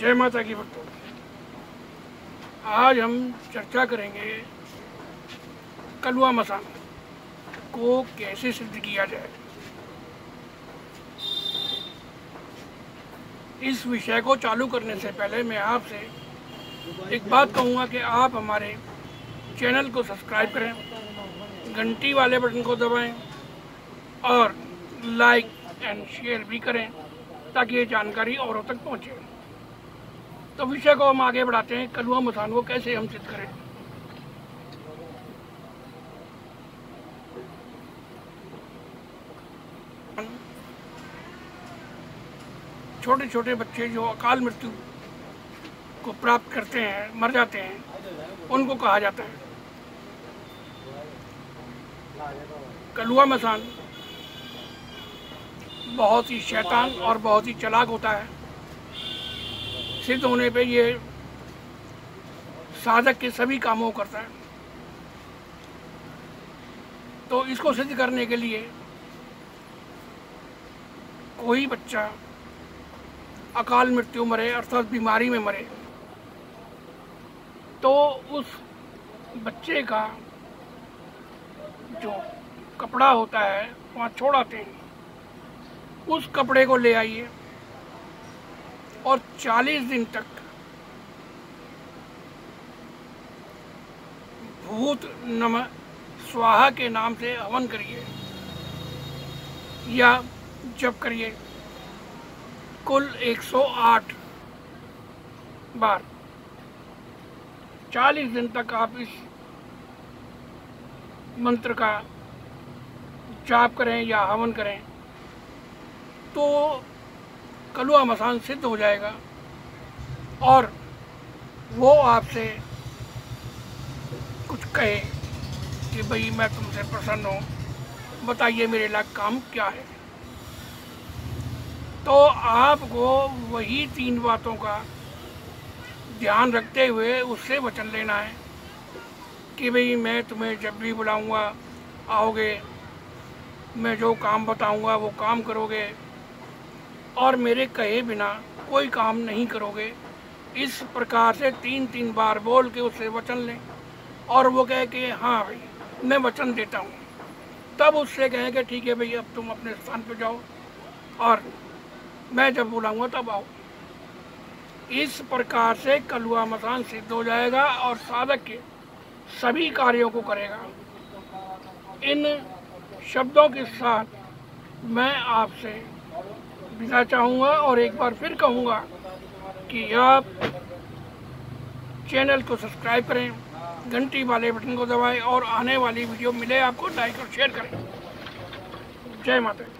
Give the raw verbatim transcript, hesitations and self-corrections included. जय माता की भक्तों, आज हम चर्चा करेंगे कलवा मसान को कैसे सिद्ध किया जाए। इस विषय को चालू करने से पहले मैं आपसे एक बात कहूँगा कि आप हमारे चैनल को सब्सक्राइब करें, घंटी वाले बटन को दबाएं और लाइक एंड शेयर भी करें ताकि ये जानकारी औरों तक पहुँचे। तो विषय को हम आगे बढ़ाते हैं, कलवा मसान को कैसे हम सिद्ध करें। छोटे छोटे बच्चे जो अकाल मृत्यु को प्राप्त करते हैं, मर जाते हैं, उनको कहा जाता है कलवा मसान। बहुत ही शैतान और बहुत ही चालाक होता है। सिद्ध होने पे ये साधक के सभी कामों को करता है। तो इसको सिद्ध करने के लिए कोई बच्चा अकाल मृत्यु मरे अर्थात बीमारी में मरे, तो उस बच्चे का जो कपड़ा होता है वहाँ छोड़ाते हैं, उस कपड़े को ले आइए और चालीस दिन तक भूत नमः स्वाहा के नाम से हवन करिए या जप करिए कुल एक सौ आठ बार। चालीस दिन तक आप इस मंत्र का जाप करें या हवन करें तो कलवा मसान सिद्ध हो जाएगा और वो आपसे कुछ कहे कि भाई मैं तुमसे प्रसन्न हूँ, बताइए मेरे लायक काम क्या है। तो आपको वही तीन बातों का ध्यान रखते हुए उससे वचन लेना है कि भाई मैं तुम्हें जब भी बुलाऊंगा आओगे, मैं जो काम बताऊंगा वो काम करोगे और मेरे कहे बिना कोई काम नहीं करोगे। इस प्रकार से तीन तीन बार बोल के उससे वचन लें और वो कहे कि हाँ भाई मैं वचन देता हूँ, तब उससे कहें कि ठीक है भाई अब तुम अपने स्थान पर जाओ और मैं जब बुलाऊंगा तब आओ। इस प्रकार से कलवा मसान सिद्ध हो जाएगा और साधक के सभी कार्यों को करेगा। इन शब्दों के साथ मैं आपसे विदा चाहूँगा और एक बार फिर कहूँगा कि आप चैनल को सब्सक्राइब करें, घंटी वाले बटन को दबाएं और आने वाली वीडियो मिले आपको लाइक और शेयर करें। जय माता।